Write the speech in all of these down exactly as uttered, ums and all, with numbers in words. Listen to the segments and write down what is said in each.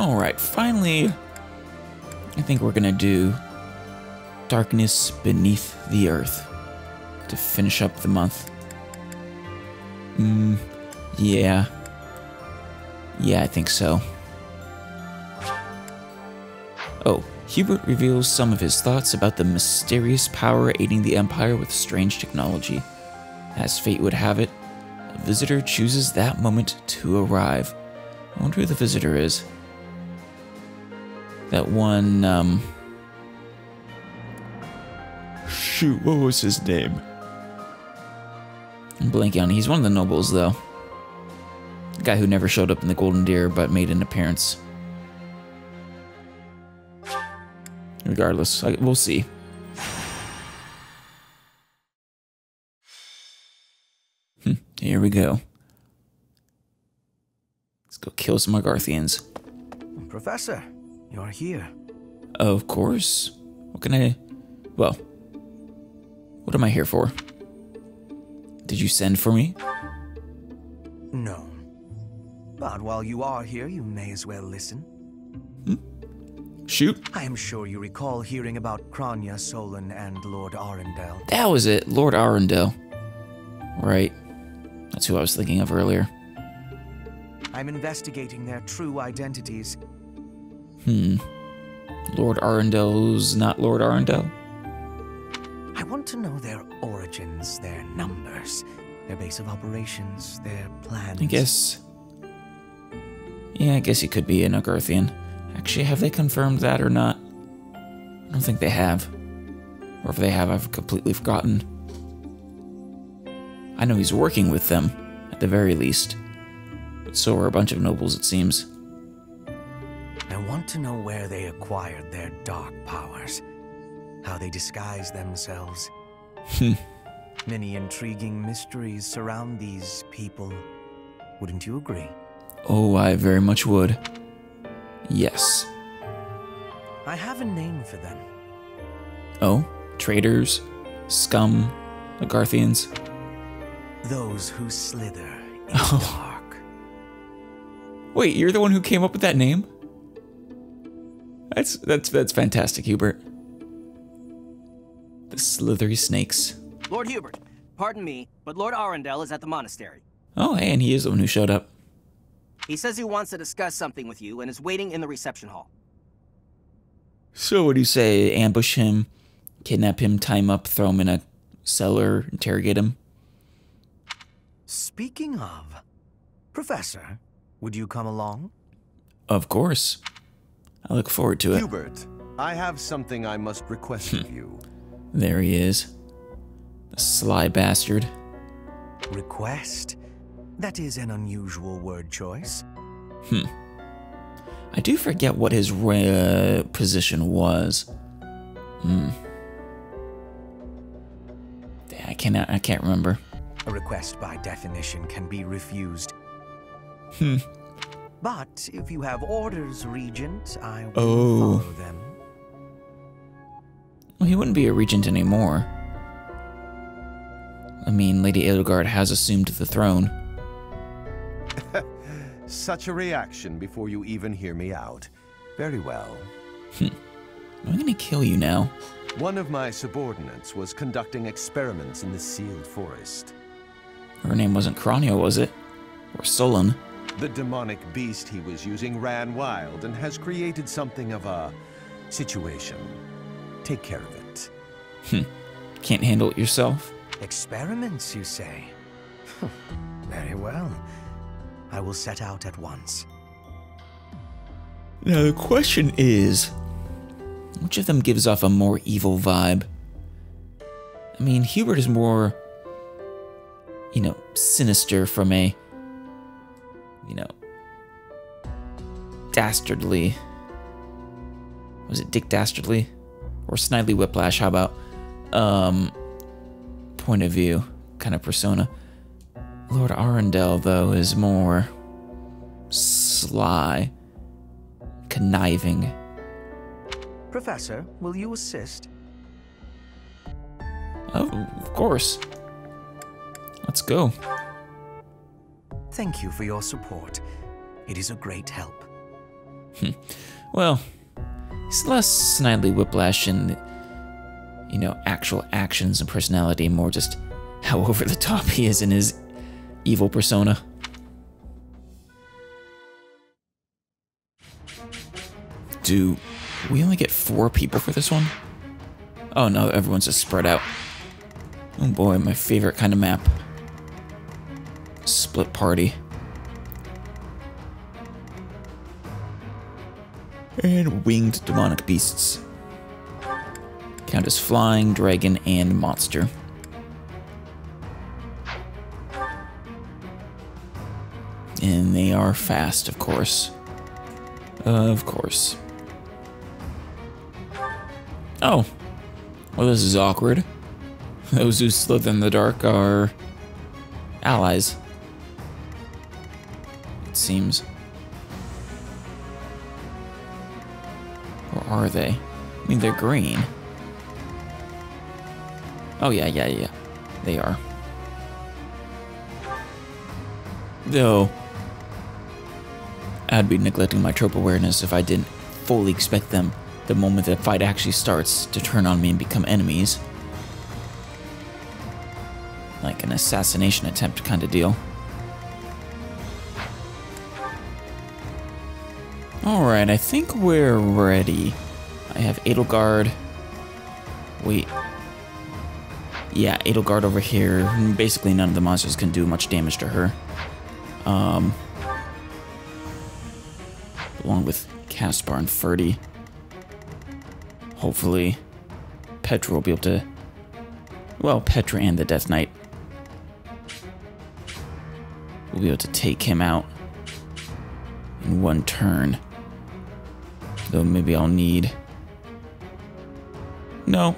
All right, finally, I think we're gonna do Darkness Beneath the Earth to finish up the month. Mm, yeah. Yeah, I think so. Oh, Hubert reveals some of his thoughts about the mysterious power aiding the Empire with strange technology. As fate would have it, a visitor chooses that moment to arrive. I wonder who the visitor is. That one, um... shoot, what was his name? I'm blanking on it. He's one of the nobles, though. The guy who never showed up in the Golden Deer, but made an appearance. Regardless, I, we'll see. Hm, here we go. Let's go kill some Agarthians. Professor, you're here. Of course. What can I... well... what am I here for? Did you send for me? No. But while you are here, you may as well listen. Hmm? Shoot. I am sure you recall hearing about Kronya, Solon, and Lord Arundel. That was it, Lord Arundel. Right. That's who I was thinking of earlier. I'm investigating their true identities. Hmm. Lord Arundel's not Lord Arundel? I want to know their origins, their numbers, their base of operations, their plans. I guess... yeah, I guess he could be an Agarthian. Actually, have they confirmed that or not? I don't think they have. Or if they have, I've completely forgotten. I know he's working with them, at the very least. But so are a bunch of nobles, it seems. I want to know where they acquired their dark powers. How they disguise themselves. Many intriguing mysteries surround these people. Wouldn't you agree? Oh, I very much would. Yes. I have a name for them. Oh? Traitors? Scum? Agarthians? Those who slither in the dark. Wait, you're the one who came up with that name? That's, that's, that's fantastic, Hubert. The slithery snakes. Lord Hubert, pardon me, but Lord Arundel is at the monastery. Oh, hey, and he is the one who showed up. He says he wants to discuss something with you and is waiting in the reception hall. So what do you say? Ambush him, kidnap him, tie him up, throw him in a cellar, interrogate him? Speaking of, Professor, would you come along? Of course. I look forward to it. Hubert, I have something I must request of you. There he is. The sly bastard. Request? That is an unusual word choice. Hmm. I do forget what his uh, position was. Hmm. I cannot, I can't remember. A request by definition can be refused. Hmm. But if you have orders, Regent, I will oh. follow them. Well, he wouldn't be a regent anymore. I mean, Lady Edelgard has assumed the throne. Such a reaction before you even hear me out. Very well. Hm. I'm gonna kill you now. One of my subordinates was conducting experiments in the sealed forest. Her name wasn't Kronya, was it? Or Solon. The demonic beast he was using ran wild and has created something of a situation. Take care of it. Hmm. Can't handle it yourself? Experiments, you say? Very well. I will set out at once. Now the question is, which of them gives off a more evil vibe? I mean, Hubert is more, you know, sinister from a, you know, dastardly. Was it Dick Dastardly? Or Snidely Whiplash, how about, um, point of view, kind of persona. Lord Arundel, though, is more sly, conniving. Professor, will you assist? Oh, of course. Let's go. Thank you for your support. It is a great help. Well, he's less snidely whiplash in, you know, actual actions and personality, more just how over the top he is in his evil persona. Do we only get four people for this one? Oh no, everyone's just spread out. Oh boy, my favorite kind of map. Split party. And winged demonic beasts. Count as flying, dragon, and monster. And they are fast, of course. Of course. Oh. Well, this is awkward. Those who slither in the dark are allies, it seems. Or are they? I mean, they're green. Oh, yeah, yeah, yeah. They are. Though, I'd be neglecting my trope awareness if I didn't fully expect them the moment the fight actually starts to turn on me and become enemies. Like an assassination attempt kind of deal. Alright, I think we're ready. I have Edelgard. Wait. Yeah, Edelgard over here. Basically none of the monsters can do much damage to her. Um, along with Caspar and Ferdy. Hopefully Petra will be able to... Well, Petra and the Death Knight will be able to take him out in one turn. Though maybe I'll need... No.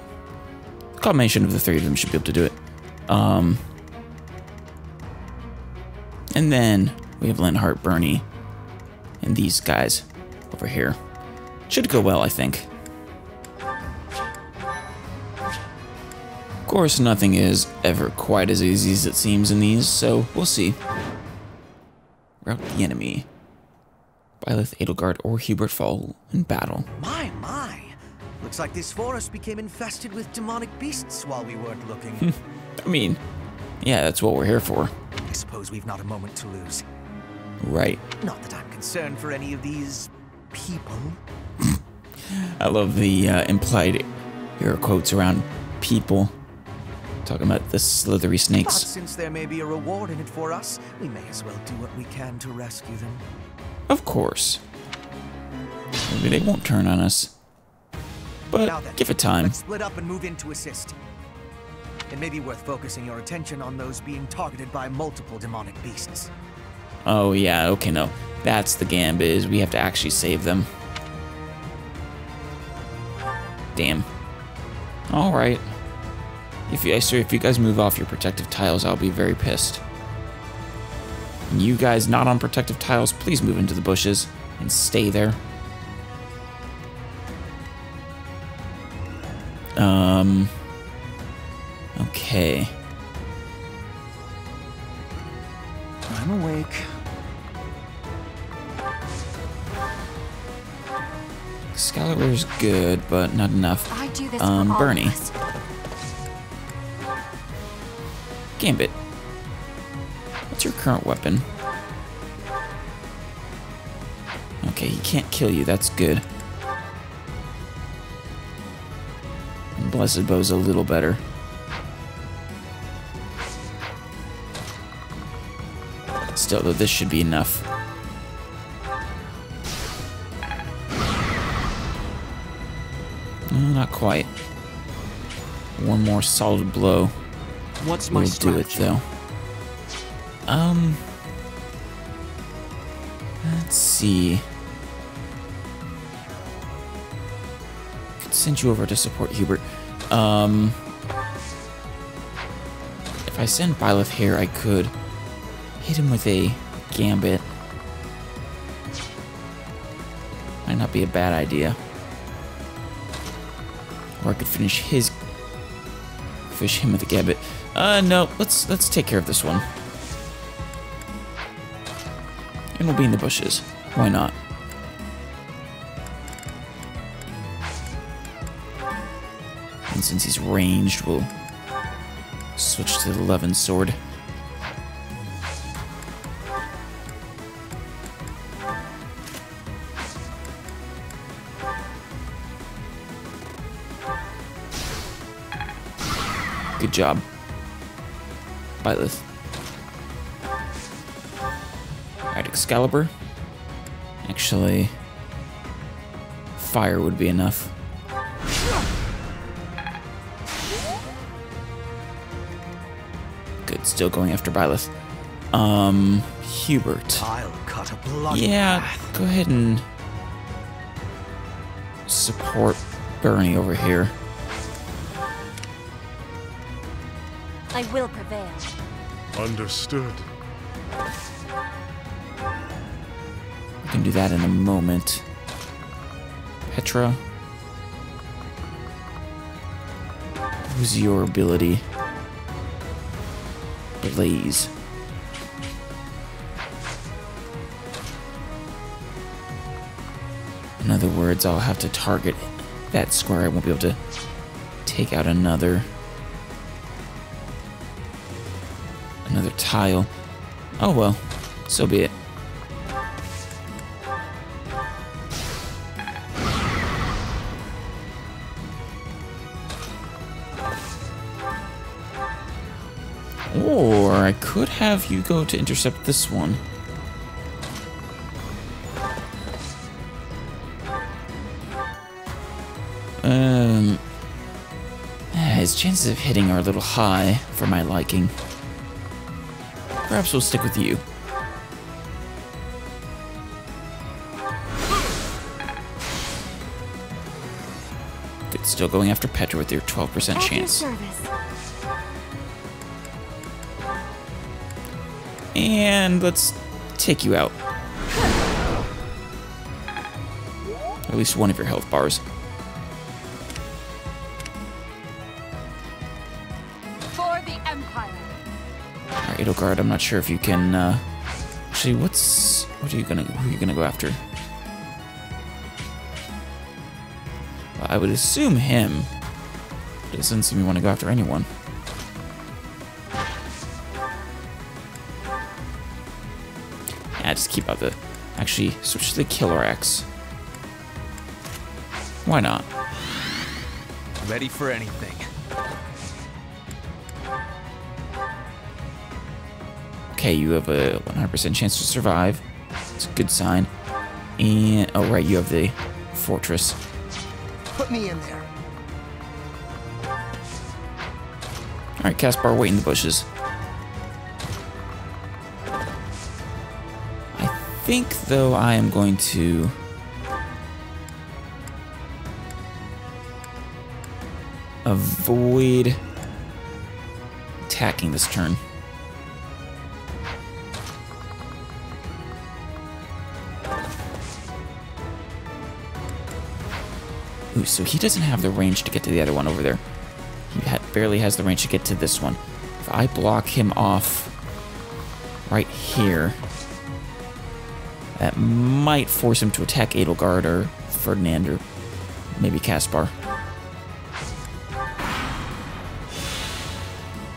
A combination of the three of them should be able to do it. Um... And then we have Linhart, Bernie, and these guys over here. Should go well, I think. Of course, nothing is ever quite as easy as it seems in these, so we'll see. Rout the enemy. Byleth, Edelgard, or Hubert fall in battle. My, my! Looks like this forest became infested with demonic beasts while we weren't looking. I mean, yeah, that's what we're here for. I suppose we've not a moment to lose. Right. Not that I'm concerned for any of these people. I love the uh, implied air quotes around people. Talking about the slithery snakes. But since there may be a reward in it for us, we may as well do what we can to rescue them. Of course. Maybe they won't turn on us. But now then, give it time. Let's split up and move in to assist. It may be worth focusing your attention on those being targeted by multiple demonic beasts. Oh yeah, okay, no. That's the gambit, is we have to actually save them. Damn. Alright. If you, I swear, if you guys move off your protective tiles, I'll be very pissed. And you guys not on protective tiles, please move into the bushes and stay there. Um... Okay. I'm awake. Excalibur's good, but not enough. I do this um, for all Bernie. Of us. Gambit. What's your current weapon? Okay, he can't kill you. That's good. And Blessed Bow's a little better. Still, though, this should be enough. Mm, not quite. One more solid blow. What's my strategy? We'll do it, though. Um. Let's see. I could send you over to support Hubert. Um. If I send Byleth here, I could hit him with a gambit. Might not be a bad idea. Or I could finish his... Fish him with a gambit. Uh, no. Let's let's take care of this one. And we'll be in the bushes. Why not? and since he's ranged, we'll switch to the Leven Sword. Good job, Byleth. Alright, Excalibur. Actually, fire would be enough. Good, still going after Byleth. Um, Hubert. I'll cut a blood yeah, path. Go ahead and support Bernie over here. I will prevail. Understood. We can do that in a moment. Petra. Who's your ability? Blaze. In other words, I'll have to target that square. I won't be able to take out another. Another tile. Oh well, so be it. Or I could have you go to intercept this one. Um, his chances of hitting are a little high for my liking. Perhaps we'll stick with you. Good, still going after Petra with your twelve percent chance. And let's take you out. At least one of your health bars. Edelgard, I'm not sure if you can. Uh, actually, what's what are you gonna who are you gonna go after? Well, I would assume him. But it doesn't seem you want to go after anyone. Yeah, just keep out the. Actually, switch to the killer axe. Why not? Ready for anything. Okay, you have a one hundred percent chance to survive. It's a good sign. And oh right, you have the fortress. Put me in there. All right, Caspar, wait in the bushes. I think though I am going to. Avoid attacking this turn. Ooh, so he doesn't have the range to get to the other one over there. He ha barely has the range to get to this one. If I block him off right here, that might force him to attack Edelgard or Ferdinand or maybe Caspar.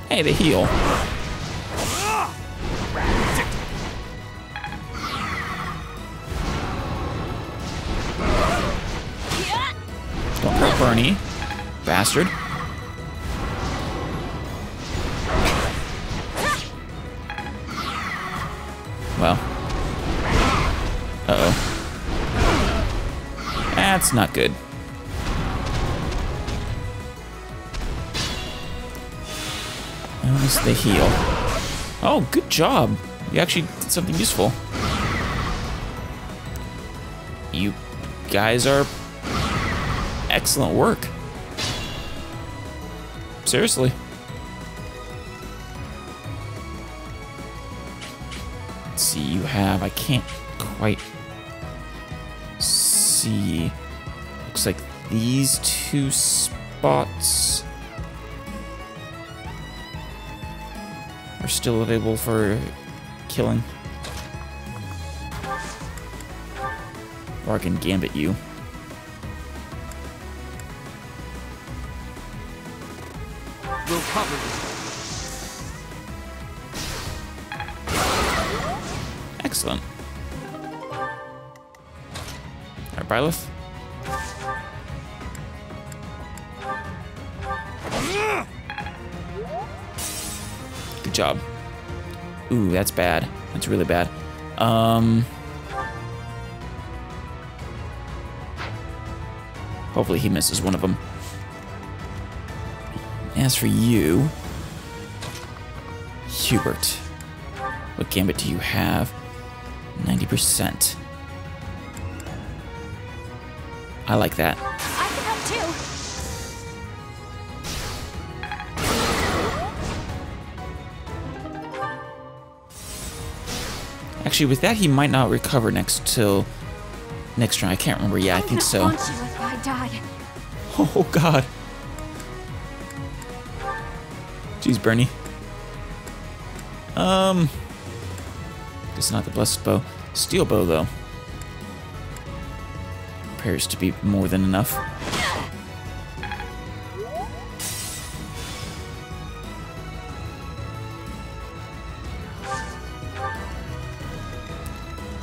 Hey, they heal. Bernie, bastard. Well. Uh-oh. That's not good. Notice the heal. Oh, good job. You actually did something useful. You guys are... excellent work. Seriously. Let's see, you have, I can't quite see. Looks like these two spots are still available for killing. Or I can gambit you. covered. Excellent. Alright, Byleth. Good job. Ooh, that's bad. That's really bad. Um... Hopefully he misses one of them. As for you, Hubert, what gambit do you have? ninety percent. I like that. I can help too. Actually, with that, he might not recover next till next round. I can't remember. Yeah, I think so. I'm gonna haunt you if I die. Oh God. Jeez, Bernie. Um, it's not the blessed bow. Steel bow, though, appears to be more than enough.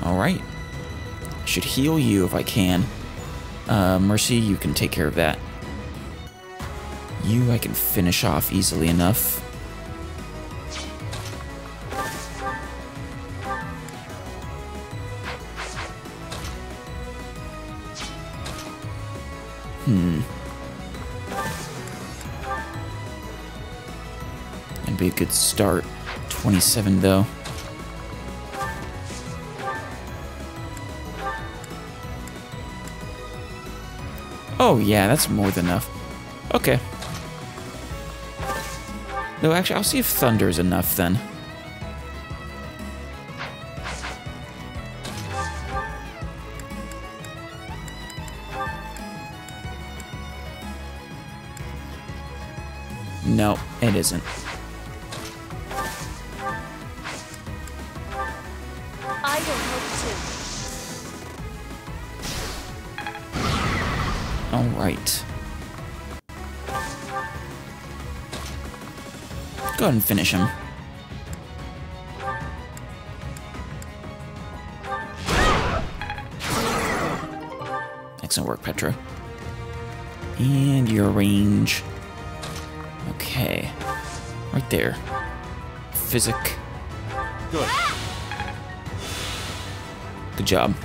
All right. I should heal you if I can. Uh, Mercy, you can take care of that. You I can finish off easily enough. Hmm. That'd be a good start. twenty-seven though. Oh yeah, that's more than enough. Okay. No, actually, I'll see if thunder is enough then. No, it isn't. I don't hope to. All right. Go ahead and finish him. Excellent work, Petra. And your range. Okay. Right there. Physic. Good. Good job.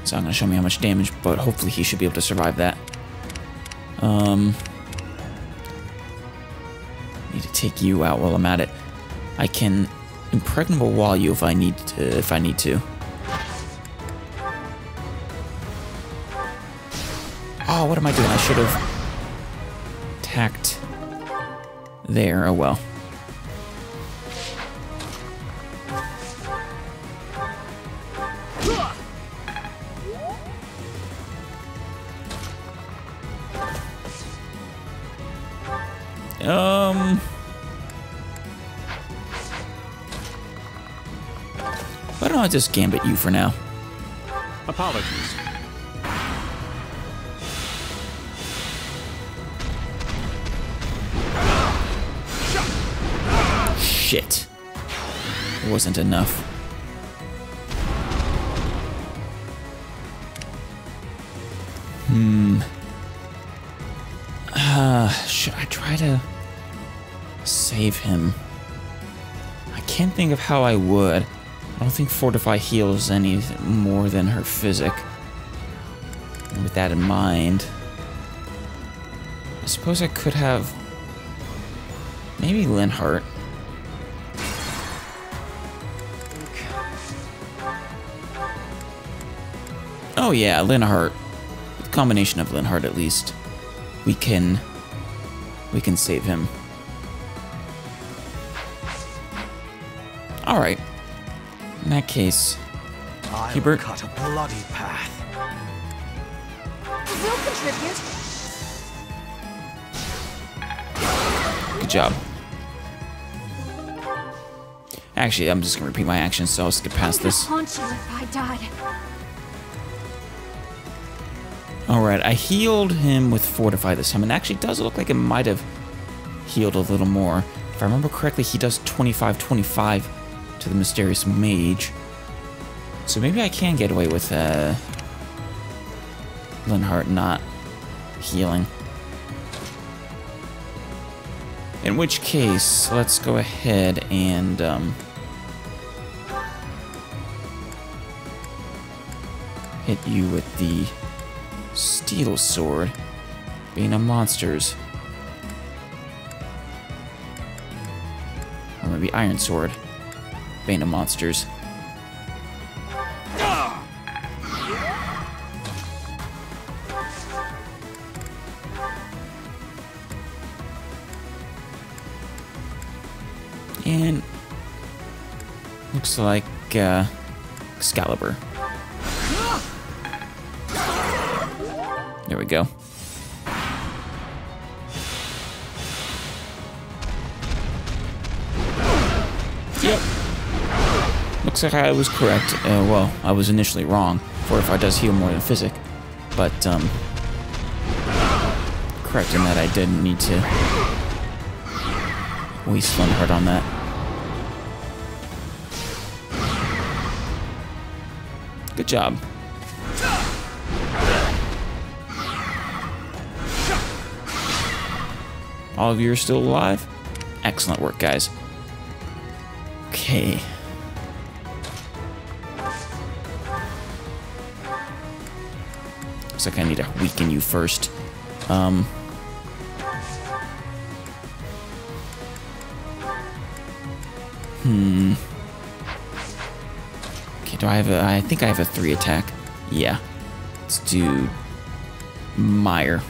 It's not going to show me how much damage, but hopefully he should be able to survive that. Um, need to take you out while I'm at it. I can impregnable wall you if I need to, if I need to. Oh, what am I doing? I should have attacked there. Oh well. Um. Why don't I just gambit you for now? Apologies. Shit. It wasn't enough. Hmm. Uh, should I try to save him? I can't think of how I would. I don't think Fortify heals any more than her physic. And with that in mind, I suppose I could have maybe Linhart. Oh yeah, Linhart. A combination of Linhart at least. We can we can save him. All right. In that case, I'll Hubert cut a bloody path. We'll contribute. Good job. Actually, I'm just gonna repeat my action, so I'll skip past this. I'm gonna haunt you if I died. All right. I healed him with Fortify this time, and actually does look like it might have healed a little more. If I remember correctly, he does twenty-five twenty-five to the mysterious mage. So maybe I can get away with uh, Linhart not healing. In which case, let's go ahead and um, hit you with the Steel Sword, being a monster's. Or maybe Iron Sword, Bane of Monsters. And looks like uh, Excalibur. There we go. Yep. Looks like I was correct. Uh, well, I was initially wrong. Fortify does heal more than Physic, but um, correct in that I didn't need to waste Linhart on that. Good job. All of you are still alive? Excellent work, guys. Okay. Looks like I need to weaken you first. Um... Hmm. Okay, do I have a... I think I have a three attack. Yeah. Let's do... Mire.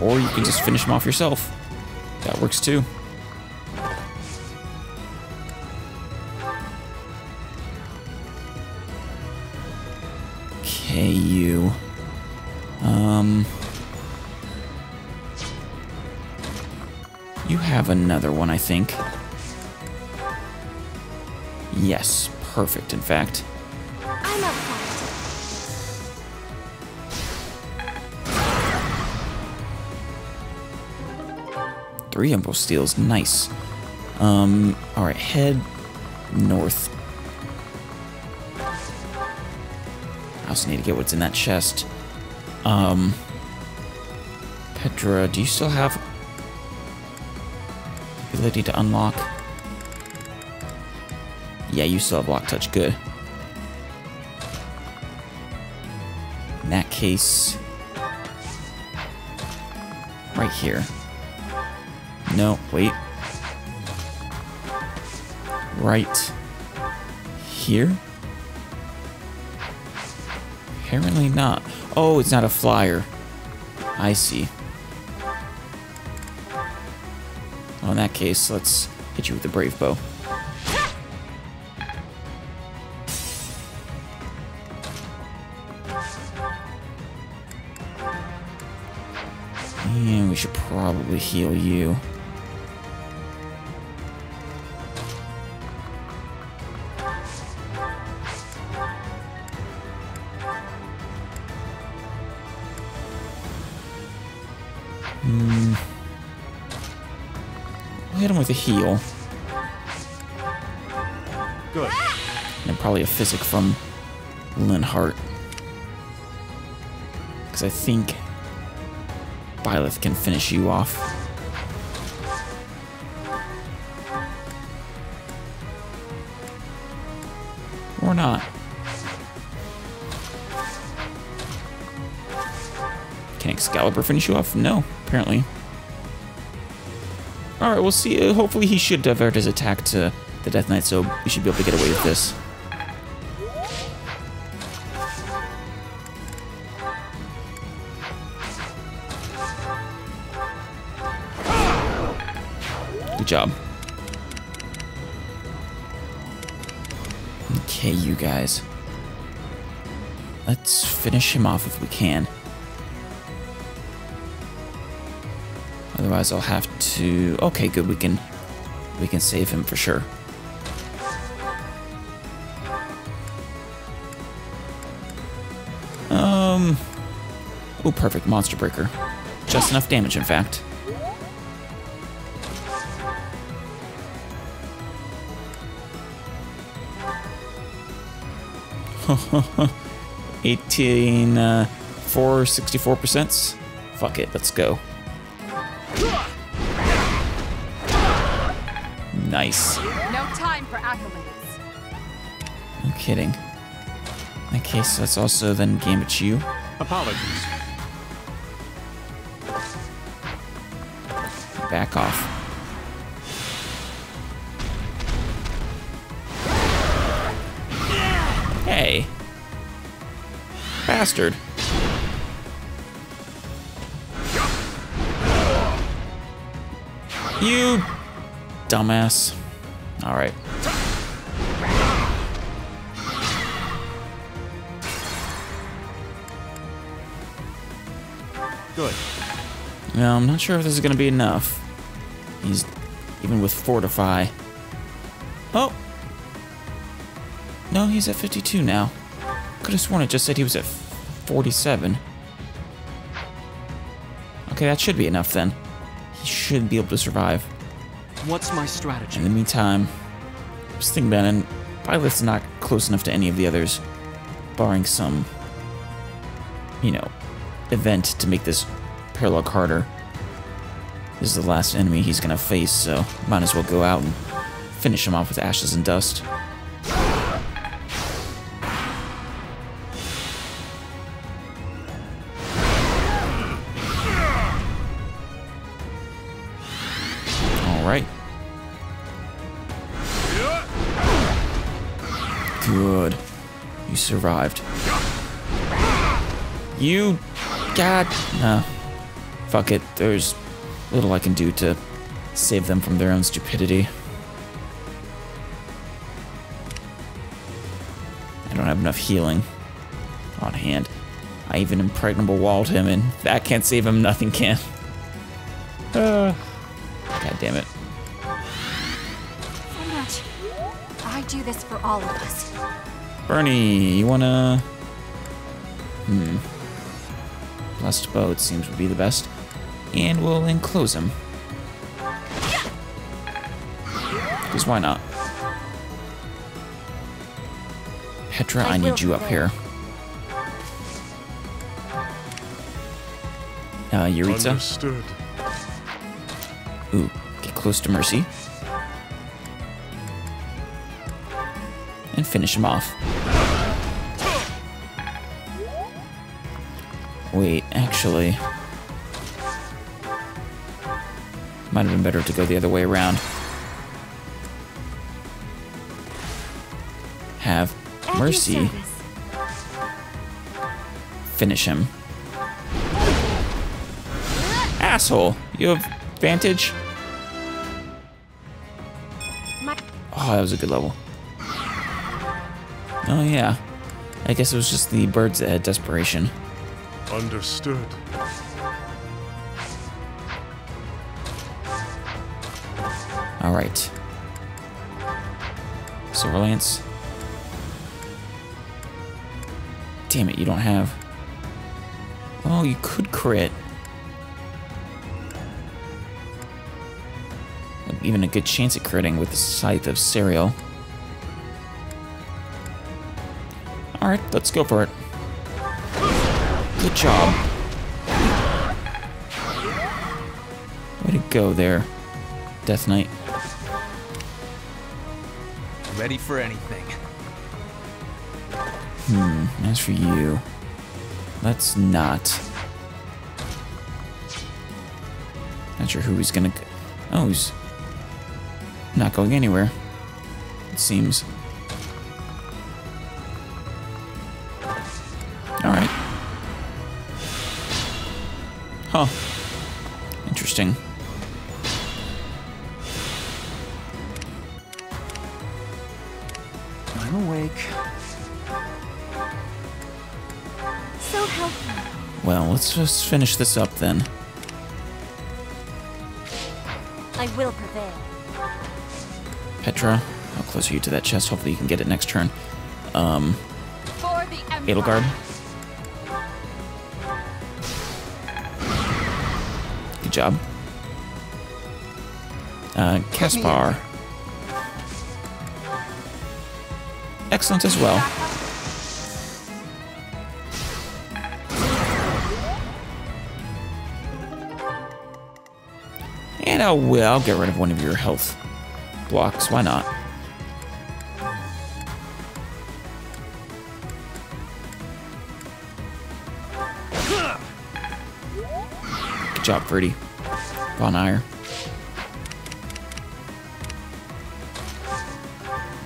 Or you can just finish him off yourself. That works too. Okay, you. Um... You have another one, I think. Yes, perfect, in fact. I'm up fast. Three Impulse Steals, nice. Um, alright, head north. I also need to get what's in that chest. Um, Petra, do you still have the ability to unlock? Yeah, you still have Lock Touch, good. In that case... Right here. No, wait. Right... here? Apparently not. Oh, it's not a flyer. I see. Well, in that case, let's hit you with the Brave Bow. And we should probably heal you. Hmm. We'll hit him with a heal. Good. And probably a Physic from Linhart. Because I think Byleth can finish you off. Or not. Can Excalibur finish you off? No, apparently. Alright, we'll see. Uh, hopefully he should divert his attack to the Death Knight, so we should be able to get away with this. Job. Okay, you guys. Let's finish him off if we can. Otherwise I'll have to... Okay, good, we can we can save him for sure. Um Oh, perfect. Monster Breaker. Just enough damage, in fact. eighteen, uh, four, sixty-four percent. Fuck it, let's go. Nice. No time for accolades. No kidding. Okay, so that's also then game at you. Apologies. Back off. Hey. Bastard. You dumbass. All right. Good. Now, I'm not sure if this is going to be enough. He's even with Fortify. Oh. No, he's at fifty-two now. Could have sworn it just said he was at forty-seven. Okay, that should be enough then. He should be able to survive. What's my strategy? In the meantime, just think about it. Byleth's not close enough to any of the others, barring some, you know, event to make this parallel harder. This is the last enemy he's gonna face, so might as well go out and finish him off with ashes and dust. Good. You survived. You... God... Nah. Fuck it. There's little I can do to save them from their own stupidity. I don't have enough healing on hand. I even impregnable walled him, and that can't save him. Nothing can. Uh. God damn it. Do this for all of us. Bernie, you wanna... Hmm. Blessed Bow, it seems, would be the best. And we'll enclose him. Because why not? Petra, I, I need you up here. Uh, Yuritsa? Understood. Ooh, get close to Mercy. And finish him off. Wait, actually... might have been better to go the other way around. Have Mercy finish him. Asshole! You have advantage? Oh, that was a good level. Oh yeah, I guess it was just the birds that had desperation. Understood. All right. Silver Lance. Damn it, you don't have. Oh, you could crit. Even a good chance at critting with the Scythe of Cereal. Alright, let's go for it. Good job. Way to go there, Death Knight. Ready for anything. Hmm, as for you, let's not. Not sure who he's gonna go. Oh, he's not going anywhere, it seems. Huh. Interesting. I'm awake. So helpful. Well, let's just finish this up then. I will prevail. Petra, how close are you to that chest? Hopefully you can get it next turn. Um, Edelgard. Good job. Uh, Caspar. Excellent as well. And I will, I'll get rid of one of your health blocks. Why not? Good job, Ferdy. Von Eyre.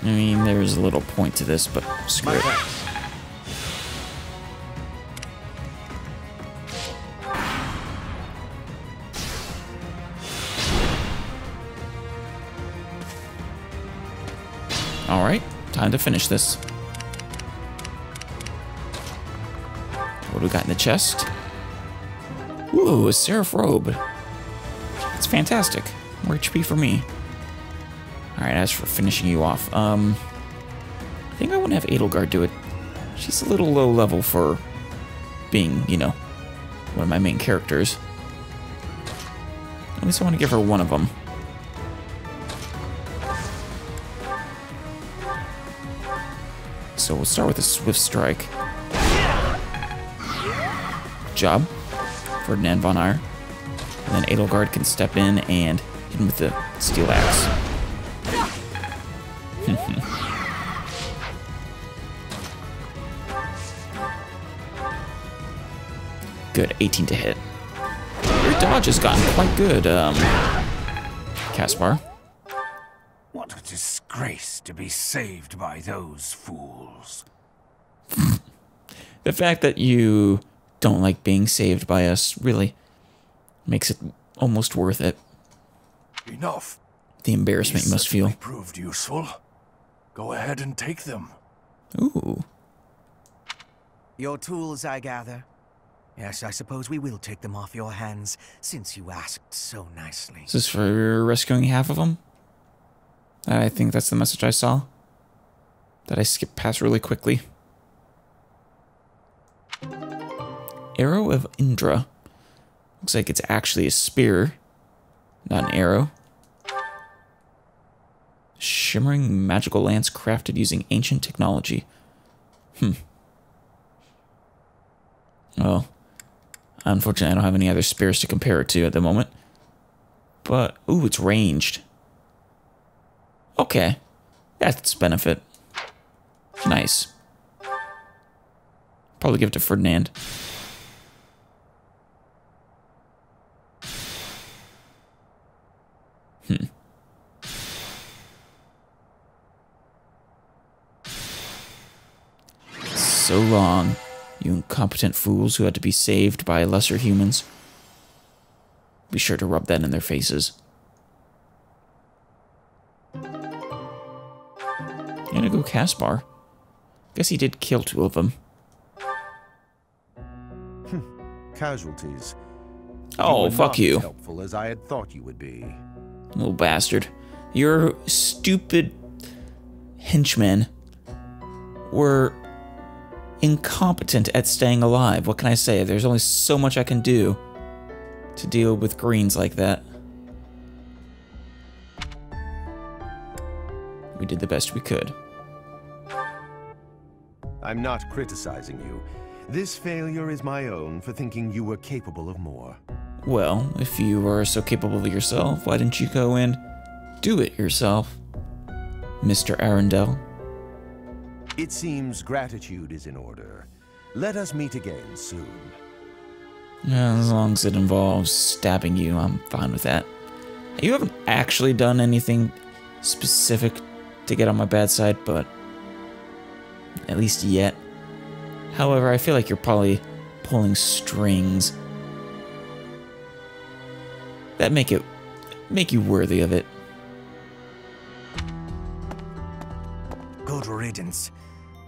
I mean, there's a little point to this, but screw it. All right, time to finish this. What do we got in the chest? Ooh, a Seraph Robe. That's fantastic. More H P for me. Alright, as for finishing you off, um, I think I want to have Edelgard do it. She's a little low level for being, you know, one of my main characters. At least I want to give her one of them. So we'll start with a Swift Strike. Good job. Ferdinand Von Eyre. And then Edelgard can step in and hit him with the Steel Axe. Good, eighteen to hit. Your dodge has gotten quite good, um, Caspar. What a disgrace to be saved by those fools. The fact that you don't like being saved by us really makes it almost worth it. Enough. The embarrassment you must feel. They proved useful. Go ahead and take them. Ooh. Your tools, I gather. Yes, I suppose we will take them off your hands, since you asked so nicely. Is this for rescuing half of them? I think that's the message I saw. That I skipped past really quickly. Arrow of Indra. Looks like it's actually a spear, not an arrow. Shimmering magical lance crafted using ancient technology. Hmm. Well, unfortunately I don't have any other spears to compare it to at the moment. But, ooh, it's ranged. Okay. That's its benefit. Nice. Probably give it to Ferdinand. Hmm. So long, you incompetent fools who had to be saved by lesser humans. Be sure to rub that in their faces. I'm gonna go Caspar. Guess he did kill two of them. Casualties. Oh, fuck you. Helpful as I had thought you would be. Little bastard. Your stupid henchmen were incompetent at staying alive. What can I say? There's only so much I can do to deal with greens like that. We did the best we could. I'm not criticizing you. This failure is my own for thinking you were capable of more. Well, if you were so capable of yourself, why didn't you go and do it yourself, Mister Arundel? It seems gratitude is in order. Let us meet again soon. Yeah, as long as it involves stabbing you, I'm fine with that. You haven't actually done anything specific to get on my bad side, but at least yet. However, I feel like you're probably pulling strings that make it make you worthy of it. Good riddance.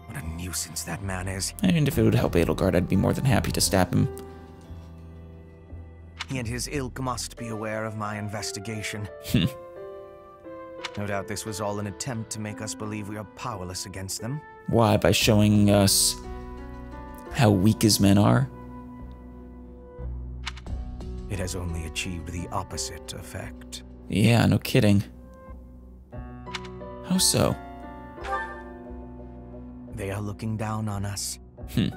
What a nuisance that man is. And if it would help Edelgard, I'd be more than happy to stab him. He and his ilk must be aware of my investigation. No doubt this was all an attempt to make us believe we are powerless against them. Why? By showing us how weak his men are? it has only achieved the opposite effect. Yeah, no kidding. How so? They are looking down on us. Hmm.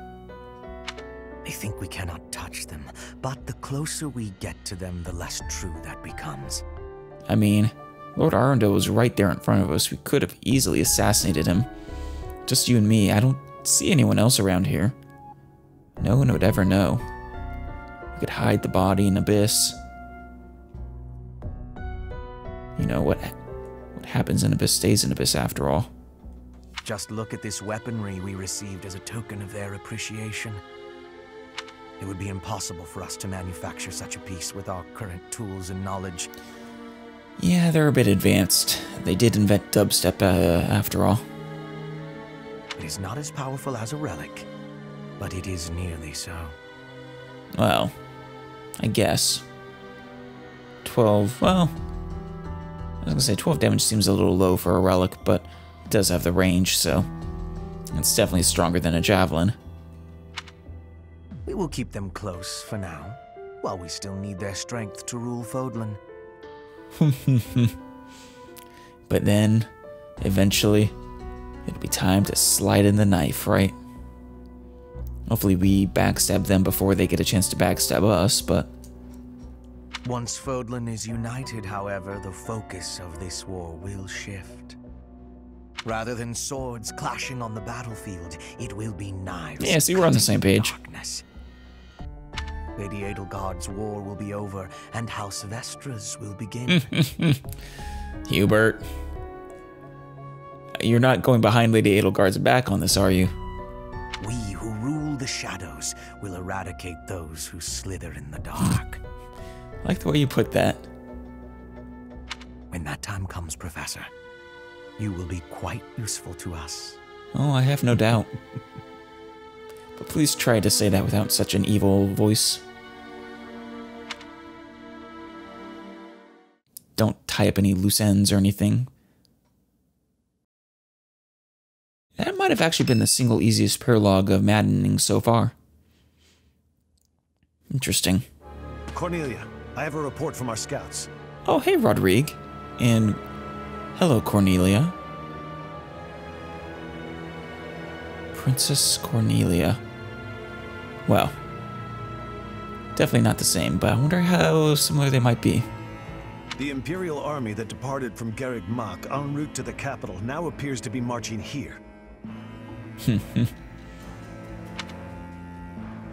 They think we cannot touch them, but the closer we get to them, the less true that becomes. I mean, Lord Arundel was right there in front of us. We could have easily assassinated him. Just you and me. I don't see anyone else around here. No one would ever know. We could hide the body in an abyss. You know, what, what happens in abyss stays in abyss after all. Just look at this weaponry we received as a token of their appreciation. It would be impossible for us to manufacture such a piece with our current tools and knowledge. Yeah, they're a bit advanced. They did invent dubstep, uh, after all. It is not as powerful as a relic, but it is nearly so. Well, I guess. twelve, well, I was going to say twelve damage seems a little low for a relic, but it does have the range, so it's definitely stronger than a javelin. We will keep them close for now, while we still need their strength to rule Fodlan. But then, eventually, it'll be time to slide in the knife, right? Hopefully we backstab them before they get a chance to backstab us, but... Once Fodlan is united, however, the focus of this war will shift. Rather than swords clashing on the battlefield, it will be knives. Yeah, see, we're on the same page. Darkness. Lady Edelgard's war will be over, and House Vestra's will begin. Hubert. You're not going behind Lady Edelgard's back on this, are you? We who rule the shadows will eradicate those who slither in the dark. I like the way you put that. When that time comes, Professor, you will be quite useful to us. Oh, I have no doubt. But please try to say that without such an evil voice. Don't tie up any loose ends or anything. That might have actually been the single easiest prologue of Maddening so far. Interesting. Cornelia, I have a report from our scouts. Oh, hey, Rodrigue. And hello, Cornelia. Princess Cornelia. Well, definitely not the same, but I wonder how similar they might be. The Imperial army that departed from Gerrig Mach en route to the capital now appears to be marching here.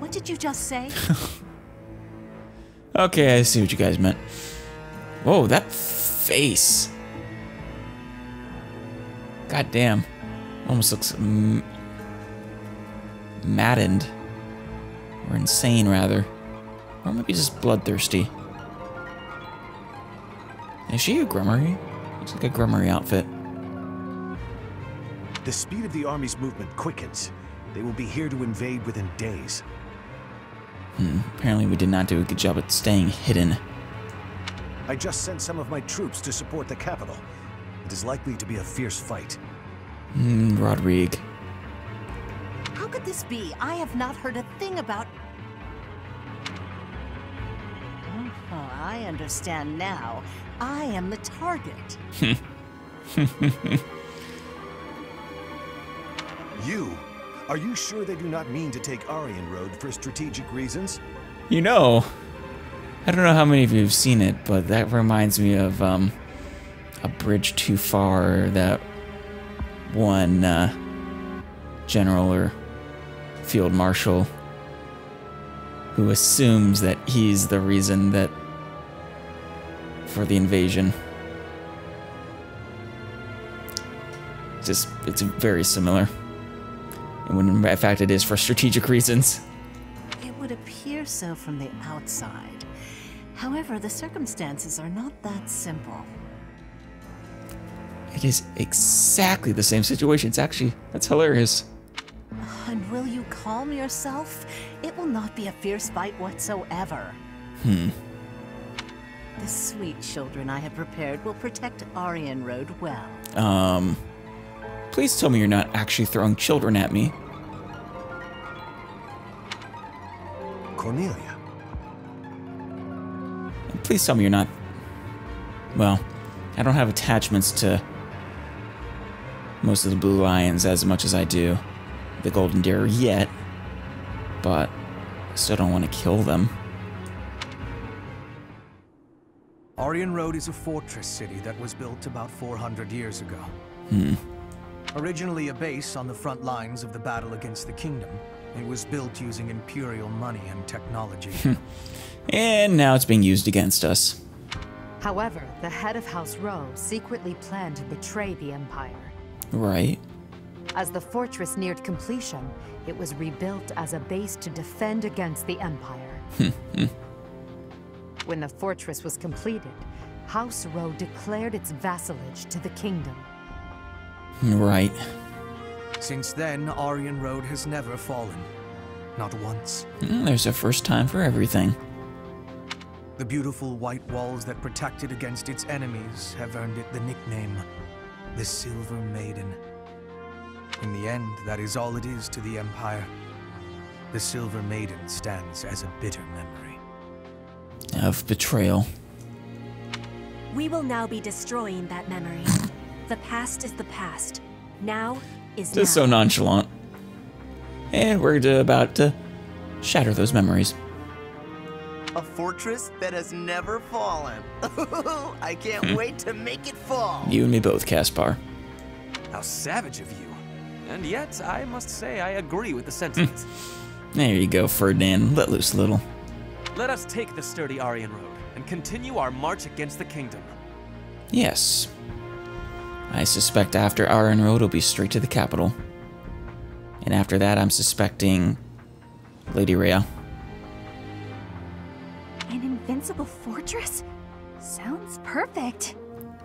What did you just say? Okay, I see what you guys meant. Whoa, that face. God damn. Almost looks m maddened. Or insane, rather. Or maybe just bloodthirsty. Is she a grummery? Looks like a grummery outfit. The speed of the army's movement quickens. They will be here to invade within days. Hmm, apparently we did not do a good job at staying hidden. I just sent some of my troops to support the capital. It is likely to be a fierce fight. Hmm, Rodrigue. How could this be? I have not heard a thing about... Oh, I understand now. I am the target. You? Are you sure they do not mean to take Arianrhod for strategic reasons? You know, I don't know how many of you have seen it, but that reminds me of um, A Bridge Too Far, that one uh, general or field marshal who assumes that he's the reason that for the invasion. Just, it's very similar. When in fact it is for strategic reasons. It would appear so from the outside. However, the circumstances are not that simple. It is exactly the same situation. It's actually, that's hilarious. And will you calm yourself? It will not be a fierce fight whatsoever. Hmm. The sweet children I have prepared will protect Arianrhod well. Um... Please tell me you're not actually throwing children at me. Cornelia. Please tell me you're not... Well, I don't have attachments to most of the Blue Lions as much as I do the Golden Deer yet, but I still don't want to kill them. Arianrhod is a fortress city that was built about four hundred years ago. Hmm. Originally a base on the front lines of the battle against the kingdom, it was built using imperial money and technology. And now it's being used against us. However, the head of House Roe secretly planned to betray the Empire. Right. As the fortress neared completion, it was rebuilt as a base to defend against the Empire. When the fortress was completed, House Roe declared its vassalage to the kingdom. Right. Since then, Arianrhod has never fallen. Not once. Mm, there's a first time for everything. The beautiful white walls that protect it against its enemies have earned it the nickname, the Silver Maiden. In the end, that is all it is to the Empire. The Silver Maiden stands as a bitter memory. Of betrayal. We will now be destroying that memory. The past is the past. Now is now. Just so nonchalant. And we're about to shatter those memories. A fortress that has never fallen. I can't mm. wait to make it fall. You and me both, Caspar. How savage of you. And yet, I must say I agree with the sentiment. Mm. There you go, Ferdinand. Let loose a little. Let us take the sturdy Arianrhod and continue our march against the kingdom. Yes. I suspect after Arianrhod will be straight to the capital. And after that, I'm suspecting Lady Rhea. An invincible fortress? Sounds perfect.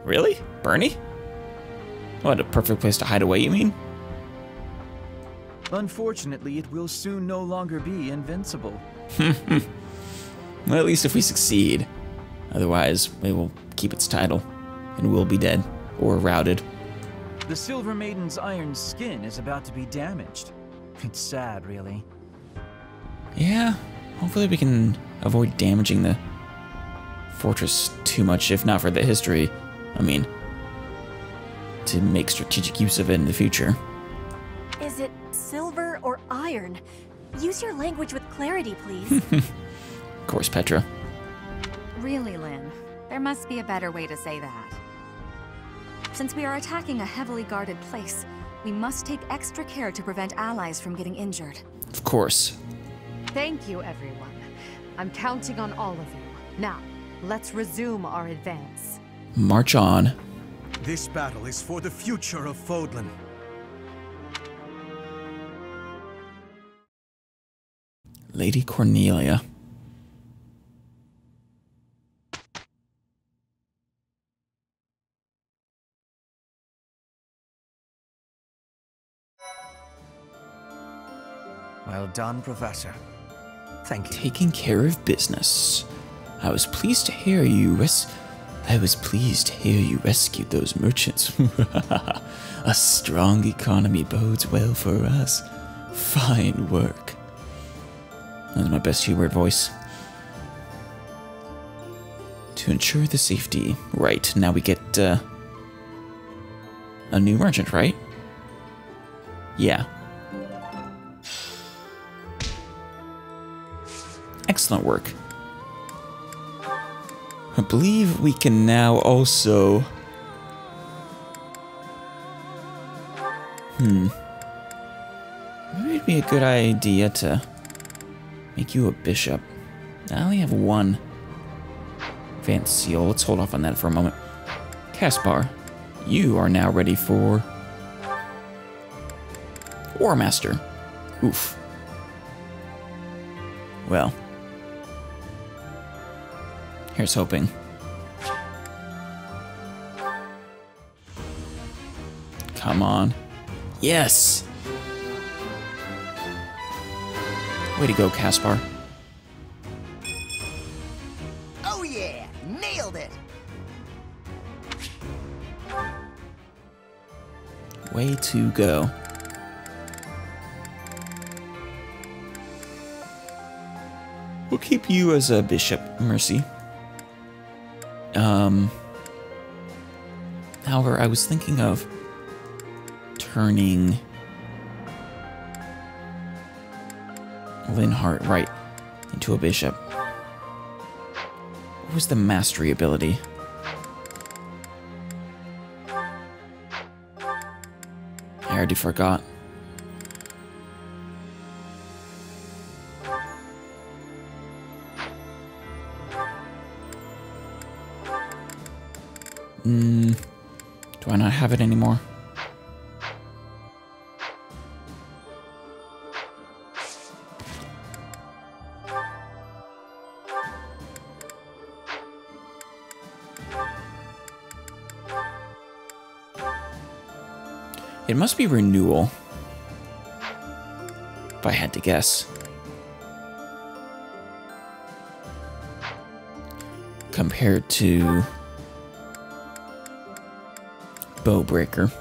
Really? Bernie? What, a perfect place to hide away, you mean? Unfortunately, it will soon no longer be invincible. Well, at least if we succeed. Otherwise, it will keep its title, and we'll be dead, or routed. The Silver Maiden's iron skin is about to be damaged. It's sad, really. Yeah, hopefully we can avoid damaging the fortress too much, if not for the history. I mean, to make strategic use of it in the future. Is it silver or iron? Use your language with clarity, please. Of course, Petra. Really, Lynn, there must be a better way to say that. Since we are attacking a heavily guarded place, we must take extra care to prevent allies from getting injured. Of course. Thank you, everyone. I'm counting on all of you. Now, let's resume our advance. March on. This battle is for the future of Fodlan. Lady Cornelia. Well done, Professor. Thank you. Taking care of business. I was pleased to hear you res- I was pleased to hear you rescued those merchants. A strong economy bodes well for us. Fine work. That's my best Hubert voice. To ensure the safety. Right, now we get uh, a new merchant, right? Yeah. Excellent work. I believe we can now also... Hmm. Maybe it'd be a good idea to make you a bishop. I only have one advanced seal. Let's hold off on that for a moment. Caspar, you are now ready for... War Master. Oof. Well... Here's hoping. Come on. Yes! Way to go, Caspar. Oh yeah! Nailed it! Way to go. We'll keep you as a bishop, Mercy. Um, however, I was thinking of turning Linhart right into a bishop. What was the mastery ability? I already forgot. Mm, do I not have it anymore? It must be Renewal, if I had to guess. Compared to Bowbreaker.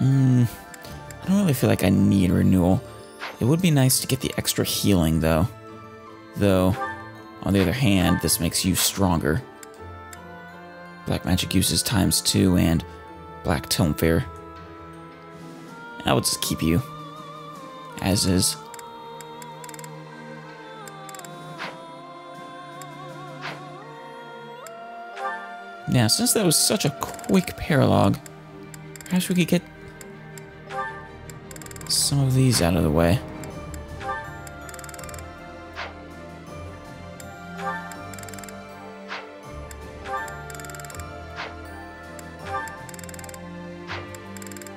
Mm, I don't really feel like I need Renewal. It would be nice to get the extra healing, though. Though, on the other hand, this makes you stronger. Black magic uses times two and black Tomefair. I will just keep you as is. Now, since that was such a quick paralogue, perhaps we could get some of these out of the way.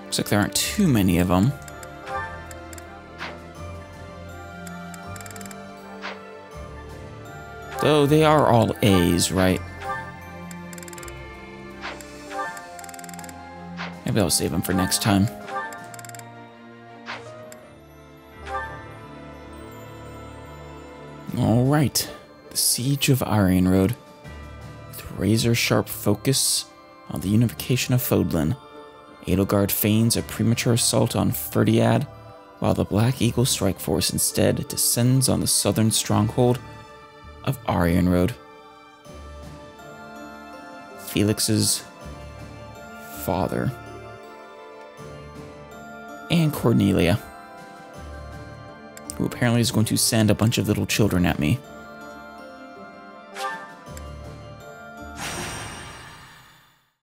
Looks like there aren't too many of them. Though they are all A's, right? Maybe I'll save them for next time. Alright. The Siege of Arianrhod. With razor-sharp focus on the unification of Fodlan. Edelgard feigns a premature assault on Ferdinand, while the Black Eagle Strike Force instead descends on the southern stronghold of Arianrhod. Felix's father and Cornelia, who apparently is going to send a bunch of little children at me.